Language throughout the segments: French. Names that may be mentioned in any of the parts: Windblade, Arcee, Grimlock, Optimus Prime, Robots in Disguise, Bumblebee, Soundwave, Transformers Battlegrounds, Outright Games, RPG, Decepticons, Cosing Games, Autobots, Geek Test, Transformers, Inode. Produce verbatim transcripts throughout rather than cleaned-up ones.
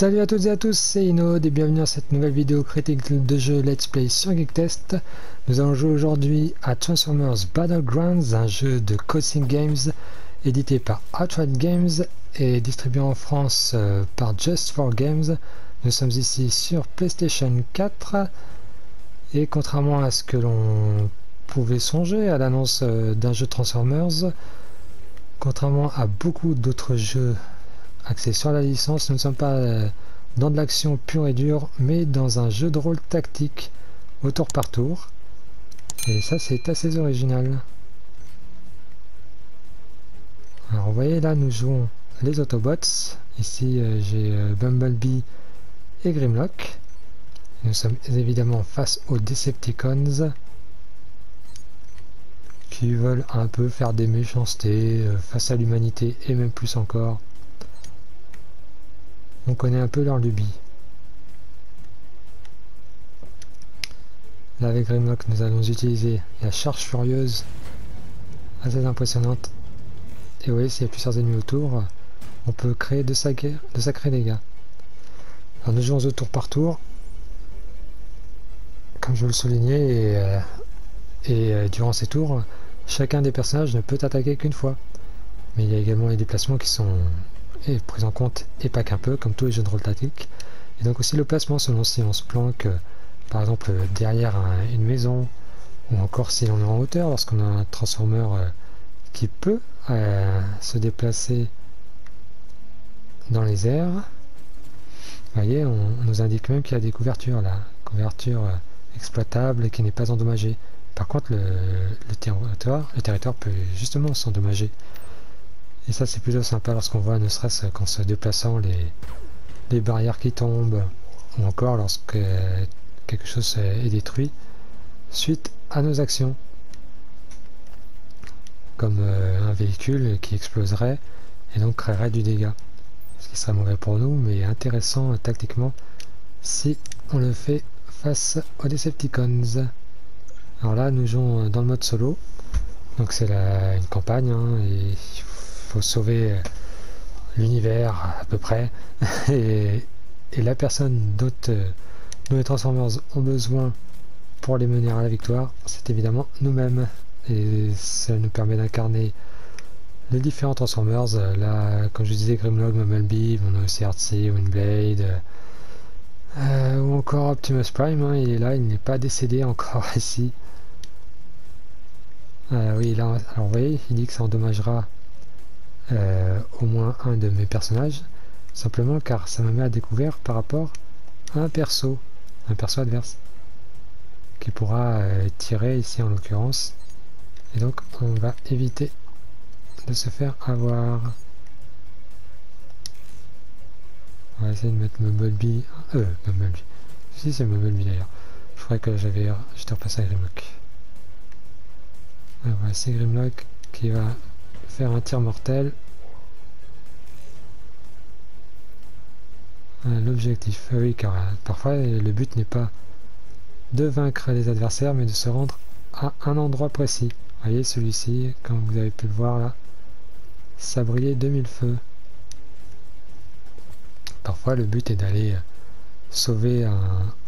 Salut à toutes et à tous, c'est Inode et bienvenue à cette nouvelle vidéo critique de jeu Let's Play sur Geek Test. Nous allons jouer aujourd'hui à Transformers Battlegrounds, un jeu de Cosing Games édité par Outright Games et distribué en France par Just four Games. Nous sommes ici sur PlayStation quatre et contrairement à ce que l'on pouvait songer à l'annonce d'un jeu Transformers, contrairement à beaucoup d'autres jeux axé sur la licence, nous ne sommes pas dans de l'action pure et dure, mais dans un jeu de rôle tactique au tour par tour. Et ça, c'est assez original. Alors vous voyez là, nous jouons les Autobots. Ici, euh, j'ai euh, Bumblebee et Grimlock. Nous sommes évidemment face aux Decepticons qui veulent un peu faire des méchancetés euh, face à l'humanité et même plus encore. On connaît un peu leur lubie. Là avec Grimlock nous allons utiliser la charge furieuse, assez impressionnante. Et vous voyez, s'il y a plusieurs ennemis autour, on peut créer de sacrés, de sacrés dégâts. Alors nous jouons au tour par tour, comme je le soulignais, et, euh, et euh, durant ces tours, chacun des personnages ne peut attaquer qu'une fois. Mais il y a également les déplacements qui sont et prise en compte, et pas qu'un peu, comme tous les jeux de rôle tactique, et donc aussi le placement selon si on se planque euh, par exemple euh, derrière un, une maison, ou encore si l'on est en hauteur lorsqu'on a un transformeur euh, qui peut euh, se déplacer dans les airs. Vous voyez, on, on nous indique même qu'il y a des couvertures là, couverture euh, exploitable et qui n'est pas endommagée. Par contre, le, le territoire, le territoire peut justement s'endommager. Et ça, c'est plutôt sympa lorsqu'on voit, ne serait-ce qu'en se déplaçant, les, les barrières qui tombent, ou encore lorsque euh, quelque chose est détruit suite à nos actions, comme euh, un véhicule qui exploserait et donc créerait du dégât, ce qui serait mauvais pour nous, mais intéressant euh, tactiquement si on le fait face aux Decepticons. Alors là, nous jouons dans le mode solo, donc c'est une campagne, hein, et il faut faut sauver l'univers à peu près et, et la personne dont euh, nous les Transformers ont besoin pour les mener à la victoire, c'est évidemment nous-mêmes, et ça nous permet d'incarner les différents Transformers. Là, comme je disais, Grimlock, Bumblebee, on a aussi Arcee, Windblade euh, ou encore Optimus Prime, hein, il est là, il n'est pas décédé encore ici. Euh, oui, là, alors vous voyez, il dit que ça endommagera Euh, au moins un de mes personnages, simplement car ça me met à découvert par rapport à un perso un perso adverse qui pourra euh, tirer ici en l'occurrence, et donc on va éviter de se faire avoir. On va essayer de mettre Bumblebee, euh Bumblebee, si c'est Bumblebee d'ailleurs, je crois que j'avais j'étais repassé à Grimlock. Alors, voilà, c'est Grimlock qui va faire un tir mortel. L'objectif, euh, oui, car euh, parfois le but n'est pas de vaincre les adversaires, mais de se rendre à un endroit précis. Voyez celui-ci, comme vous avez pu le voir là, ça brillait deux mille feux. Parfois le but est d'aller euh, sauver un,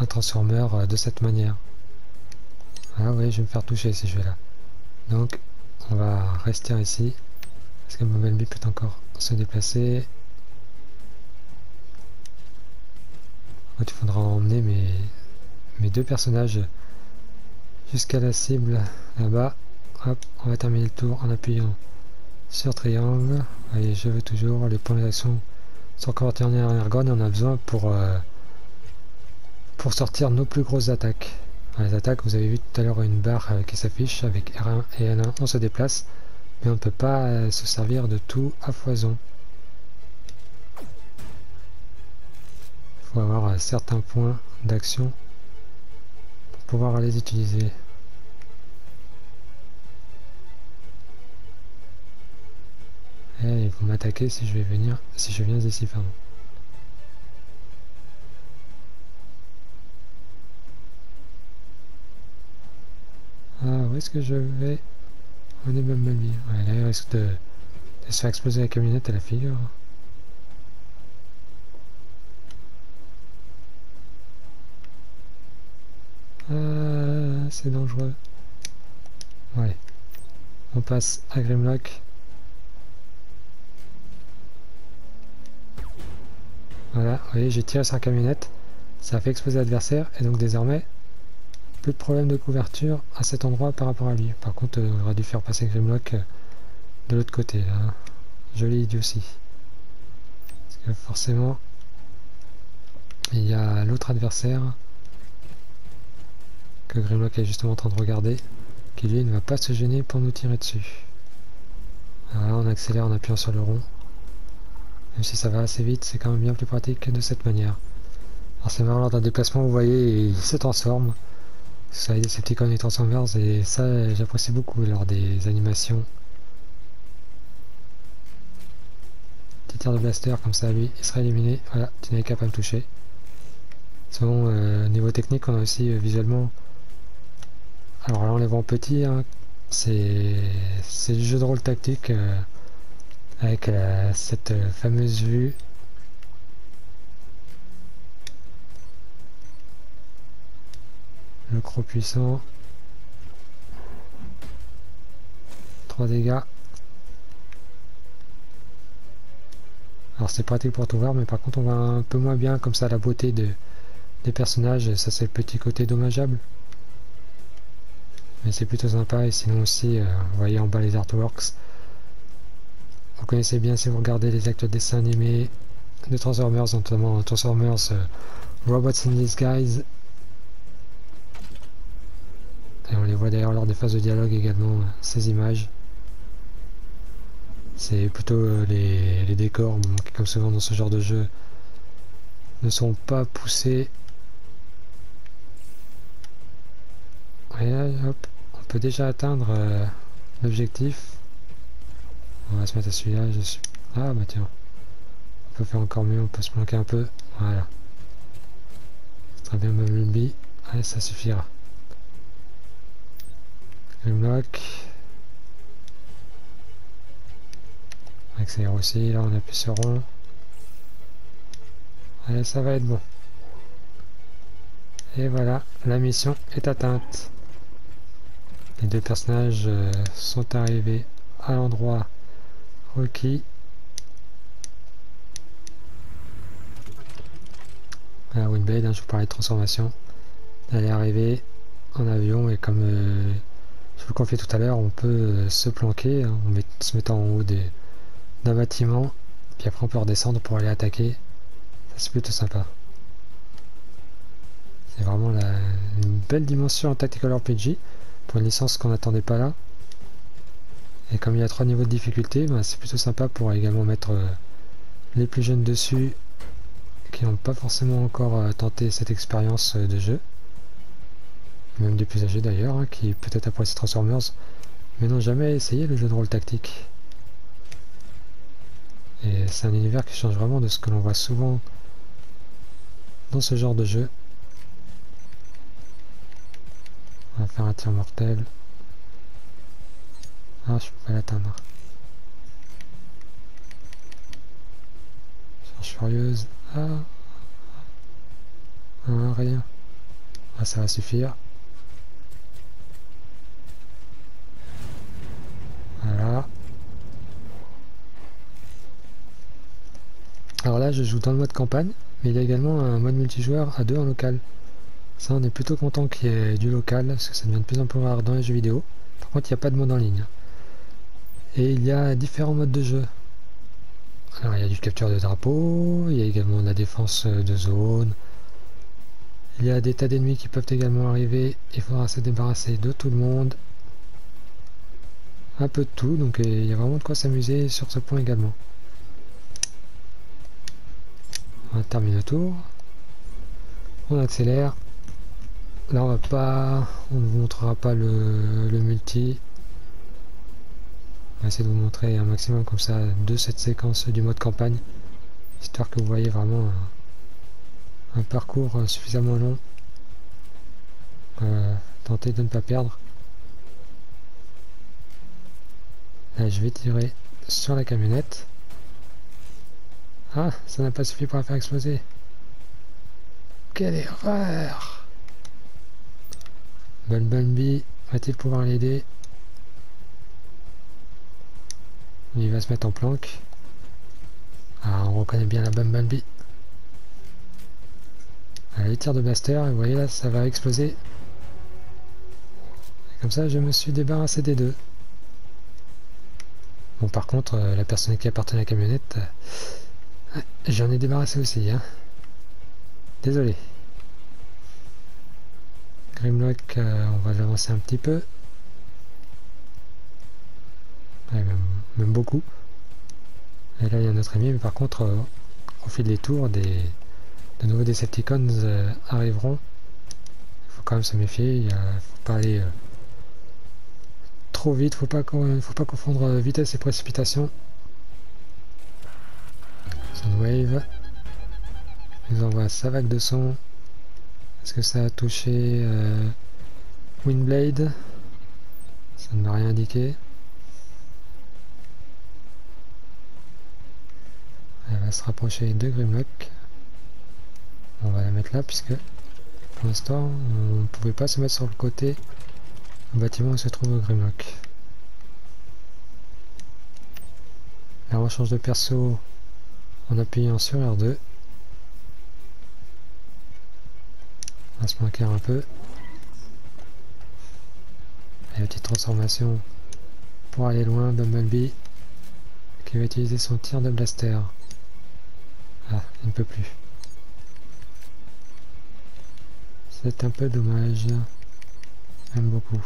un transformeur euh, de cette manière. Ah oui, je vais me faire toucher ces jeux-là. Donc on va rester ici. Est-ce que Bumblebee peut encore se déplacer? Oh, il faudra emmener mes, mes deux personnages jusqu'à la cible là-bas. Hop, on va terminer le tour en appuyant sur triangle. Voyez, je veux toujours les points d'action sont convertis en arrière-garde, et on a besoin pour, euh, pour sortir nos plus grosses attaques. Les attaques, vous avez vu tout à l'heure une barre euh, qui s'affiche avec R un et L un, on se déplace, mais on ne peut pas euh, se servir de tout à foison. Il faut avoir euh, certains points d'action pour pouvoir les utiliser. Et ils vont m'attaquer si je vais venir, si je viens d'ici, pardon. Ah, où est-ce que je vais? On est même mal mis. Ouais, là, il risque de, de se faire exploser la camionnette à la figure. Euh, c'est dangereux. Ouais. On passe à Grimlock. Voilà, vous voyez, j'ai tiré sur la camionnette. Ça a fait exploser l'adversaire. Et donc désormais, plus de problème de couverture à cet endroit par rapport à lui. Par contre, euh, on aurait dû faire passer Grimlock euh, de l'autre côté. Là. Joli idiotie. Parce que forcément, il y a l'autre adversaire que Grimlock est justement en train de regarder, qui lui ne va pas se gêner pour nous tirer dessus. Alors là, on accélère en appuyant sur le rond. Même si ça va assez vite, c'est quand même bien plus pratique de cette manière. Alors c'est marrant, lors d'un déplacement, vous voyez, il se transforme. Ça, les Decepticons et Transformers, et ça, j'apprécie beaucoup lors des animations. Petit tir de blaster, comme ça, lui, il sera éliminé. Voilà, tu n'avais qu'à pas me toucher. Selon euh, niveau technique, on a aussi euh, visuellement... Alors là, on les voit en petit, hein. C'est du jeu de rôle tactique, euh, avec euh, cette euh, fameuse vue. Le croc puissant. trois dégâts. Alors c'est pratique pour tout voir, mais par contre on voit un peu moins bien comme ça la beauté de, des personnages. Ça c'est le petit côté dommageable. Mais c'est plutôt sympa. Et sinon aussi, euh, vous voyez en bas les artworks. Vous connaissez bien si vous regardez les actes de dessins animés de Transformers, notamment Transformers euh, Robots in Disguise. Et on les voit d'ailleurs lors des phases de dialogue également, ces images. C'est plutôt euh, les, les décors, bon, qui comme souvent dans ce genre de jeu, ne sont pas poussés. Et là, hop, on peut déjà atteindre euh, l'objectif. On va se mettre à celui-là. Je suis... Ah bah tiens, on peut faire encore mieux, on peut se planquer un peu. Voilà. Très bien, Bumblebee. Allez, ça suffira. Grimlock. On accélère aussi, là on appuie sur rond. Allez, ça va être bon. Et voilà, la mission est atteinte. Les deux personnages euh, sont arrivés à l'endroit requis. Voilà, Windblade, hein, je vous parlais de transformation. Elle est arrivée en avion et comme... Euh, je vous le confiais tout à l'heure, on peut se planquer, hein, en met, se mettant en haut d'un bâtiment, puis après on peut redescendre pour aller attaquer. Ça c'est plutôt sympa. C'est vraiment la, une belle dimension en Tactical R P G, pour une licence qu'on n'attendait pas là. Et comme il y a trois niveaux de difficulté, bah, c'est plutôt sympa pour également mettre euh, les plus jeunes dessus, qui n'ont pas forcément encore euh, tenté cette expérience euh, de jeu. Même des plus âgés d'ailleurs, hein, qui peut-être apprécient Transformers, mais n'ont jamais essayé le jeu de rôle tactique. Et c'est un univers qui change vraiment de ce que l'on voit souvent dans ce genre de jeu. On va faire un tir mortel. Ah, je peux pas l'atteindre. Charge furieuse. Ah, ah rien. Ah, ça va suffire. Voilà. Alors là, je joue dans le mode campagne, mais il y a également un mode multijoueur à deux en local. Ça, on est plutôt content qu'il y ait du local, parce que ça devient de plus en plus rare dans les jeux vidéo. Par contre, il n'y a pas de mode en ligne. Et il y a différents modes de jeu. Alors, il y a du capture de drapeau, il y a également de la défense de zone. Il y a des tas d'ennemis qui peuvent également arriver, il faudra se débarrasser de tout le monde. Un peu de tout, donc il y a vraiment de quoi s'amuser sur ce point également. On termine le tour, on accélère. Là on va pas, on ne vous montrera pas le, le multi. On va essayer de vous montrer un maximum comme ça de cette séquence du mode campagne, histoire que vous voyez vraiment un, un parcours suffisamment long. Euh, tentez de ne pas perdre. Là, je vais tirer sur la camionnette. Ah, ça n'a pas suffi pour la faire exploser. Quelle erreur! Bumblebee va-t-il pouvoir l'aider? Il va se mettre en planque. Ah, on reconnaît bien la Bumblebee. Allez, tire de blaster, et vous voyez là, ça va exploser. Et comme ça, je me suis débarrassé des deux. Bon, par contre, la personne qui appartenait à la camionnette, euh, j'en ai débarrassé aussi, hein. Désolé. Grimlock, euh, on va l'avancer un petit peu. Ouais, même, même beaucoup. Et là, il y a notre ami, mais par contre, euh, au fil des tours, des, de nouveaux Decepticons euh, arriveront. Il faut quand même se méfier, il ne faut pas aller... Euh, trop vite, faut pas faut pas confondre vitesse et précipitation. Soundwave nous envoie sa vague de son. Est-ce que ça a touché euh, Windblade? Ça ne m'a rien indiqué. Elle va se rapprocher de Grimlock. On va la mettre là puisque pour l'instant on ne pouvait pas se mettre sur le côté. Le bâtiment où se trouve au Grimlock. Là on change de perso en appuyant sur R deux. On va se manquer un peu. Et la petite transformation pour aller loin, Bumblebee qui va utiliser son tir de blaster. Ah, il ne peut plus. C'est un peu dommage. J'aime beaucoup.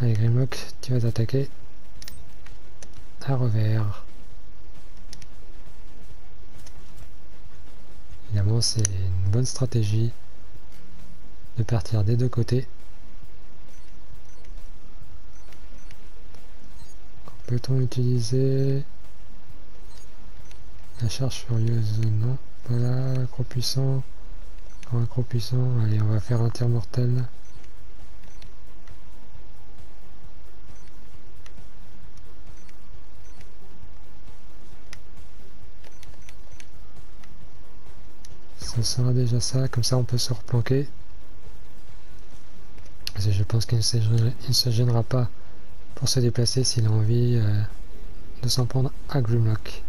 Allez Grimlock, tu vas t'attaquer à revers. Évidemment c'est une bonne stratégie de partir des deux côtés. Peut-on utiliser la charge furieuse? Non. Voilà, accro puissant. Encore accro puissant. Allez, on va faire un tir mortel. Ce sera déjà ça, comme ça on peut se replanquer. Parce que je pense qu'il ne se, il ne se gênera pas pour se déplacer s'il a envie euh, de s'en prendre à Grimlock.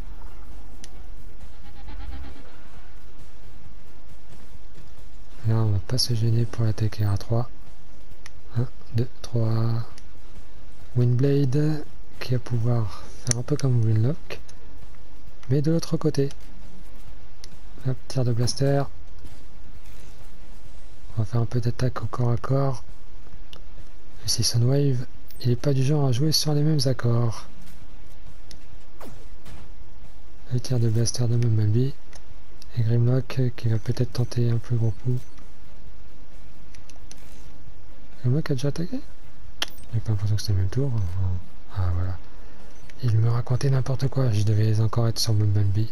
Là on va pas se gêner pour l'attaquer à trois. un, deux, trois. Windblade qui va pouvoir faire un peu comme Grimlock, mais de l'autre côté. Hop, tir de blaster. On va faire un peu d'attaque au corps à corps. Si Soundwave, il n'est pas du genre à jouer sur les mêmes accords. Le tir de blaster de Bumblebee. Et Grimlock qui va peut-être tenter un plus gros coup. Grimlock a déjà attaqué? J'ai pas l'impression que c'est le même tour. Ah voilà. Il me racontait n'importe quoi, je devais encore être sur Bumblebee.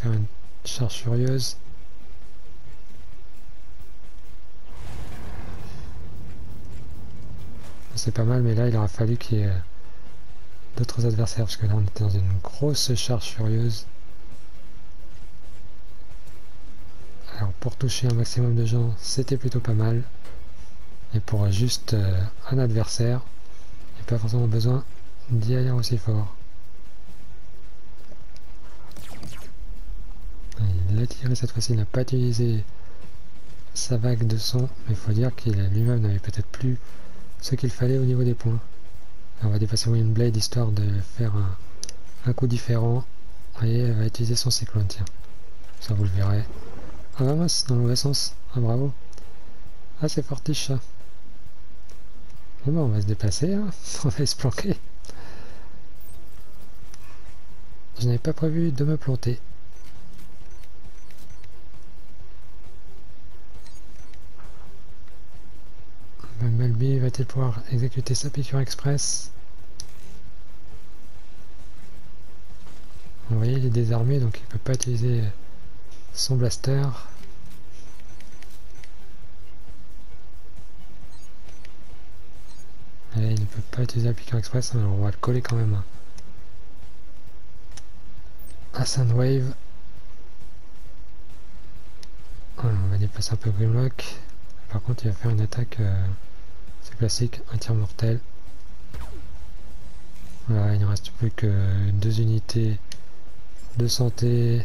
Faire une charge furieuse. C'est pas mal, mais là il aura fallu qu'il y ait d'autres adversaires parce que là on était dans une grosse charge furieuse. Alors pour toucher un maximum de gens, c'était plutôt pas mal. Et pour juste euh, un adversaire, il n'y a pas forcément besoin d'y aller aussi fort. Il a tiré cette fois-ci, il n'a pas utilisé sa vague de son, mais il faut dire qu'il lui-même n'avait peut-être plus ce qu'il fallait au niveau des points. Alors on va dépasser Windblade histoire de faire un, un coup différent. Vous voyez, elle va utiliser son cyclone, tiens. Ça vous le verrez. Ah bah mince, dans le mauvais sens. Ah bravo. Ah c'est fortiche ça. Bon bah on va se déplacer, hein. On va se planquer. Je n'avais pas prévu de me planter. Bumblebee va-t-il pouvoir exécuter sa piqûre express? Vous voyez, il est désarmé, donc il ne peut pas utiliser son blaster. Et il ne peut pas utiliser la piqûre express, alors on va le coller quand même. à Soundwave. Voilà, on va déplacer un peu Grimlock. Par contre, il va faire une attaque, euh, c'est classique, un tir mortel. Voilà, il ne reste plus que deux unités de santé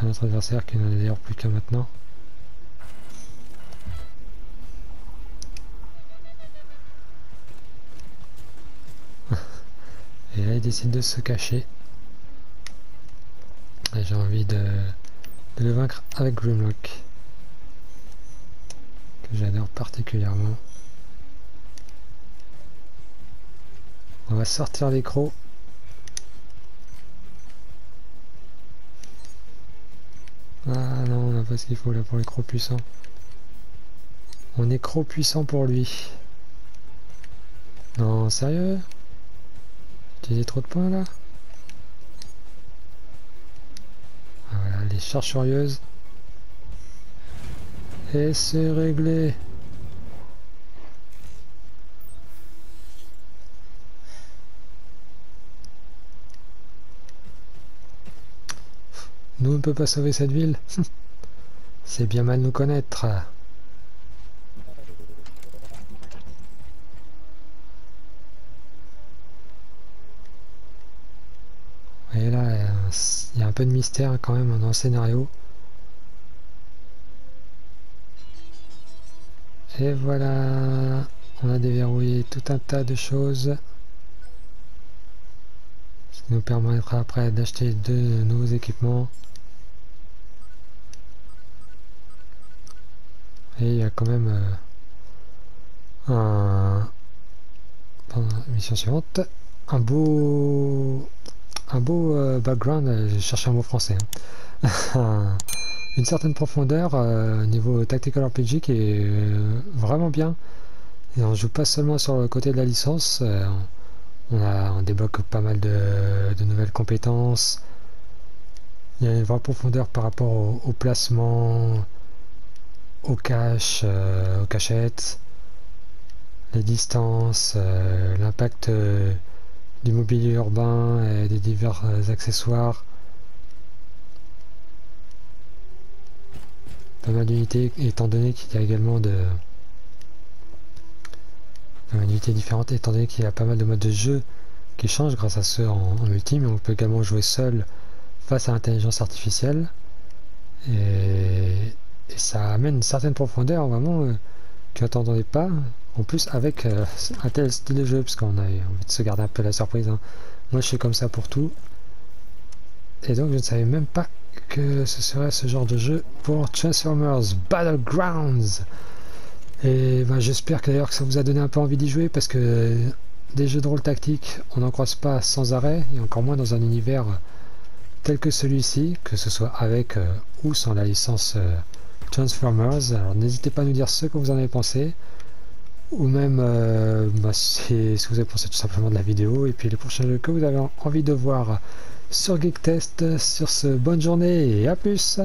à notre adversaire, qui n'en a d'ailleurs plus qu'un maintenant. Et là, il décide de se cacher. Et j'ai envie de, de le vaincre avec Grimlock, que j'adore particulièrement. On va sortir les crocs. Ah non, on n'a pas ce qu'il faut là pour les crocs puissants. On est crocs puissant pour lui. Non, sérieux? J'ai trop de points là. Voilà, les charges furieuses. Et c'est réglé. Nous, on ne peut pas sauver cette ville. C'est bien mal nous connaître. Et là, il y a un peu de mystère quand même dans le scénario. Et voilà, on a déverrouillé tout un tas de choses. Ce qui nous permettra après d'acheter de nouveaux équipements. Et il y a quand même euh, un... Pardon, mission suivante. Un beau... Un beau euh, background, euh, j'ai cherché un mot français. Hein. Une certaine profondeur euh, niveau Tactical R P G qui est euh, vraiment bien. Et on joue pas seulement sur le côté de la licence, euh, on, a, on débloque pas mal de, de nouvelles compétences. Il y a une vraie profondeur par rapport au, au placement, au cache, euh, aux cachettes, les distances, euh, l'impact. Euh, du mobilier urbain et des divers euh, accessoires, pas mal d'unités, étant donné qu'il y a également de pas mal d'unités différentes, étant donné qu'il y a pas mal de modes de jeu qui changent grâce à ceux en, en multi, mais on peut également jouer seul face à l'intelligence artificielle, et, et ça amène une certaine profondeur vraiment euh, que n'attendais pas. En plus avec euh, un tel style de jeu, parce qu'on a envie de se garder un peu la surprise. Hein. Moi je suis comme ça pour tout. Et donc je ne savais même pas que ce serait ce genre de jeu pour Transformers Battlegrounds. Et ben, j'espère que d'ailleurs que ça vous a donné un peu envie d'y jouer, parce que euh, des jeux de rôle tactique, on n'en croise pas sans arrêt, et encore moins dans un univers tel que celui-ci, que ce soit avec euh, ou sans la licence euh, Transformers. Alors n'hésitez pas à nous dire ce que vous en avez pensé. Ou même euh, bah, si, si vous avez pensé tout simplement de la vidéo et puis les prochains jeux que vous avez envie de voir sur Geek Test. Sur ce, bonne journée et à plus!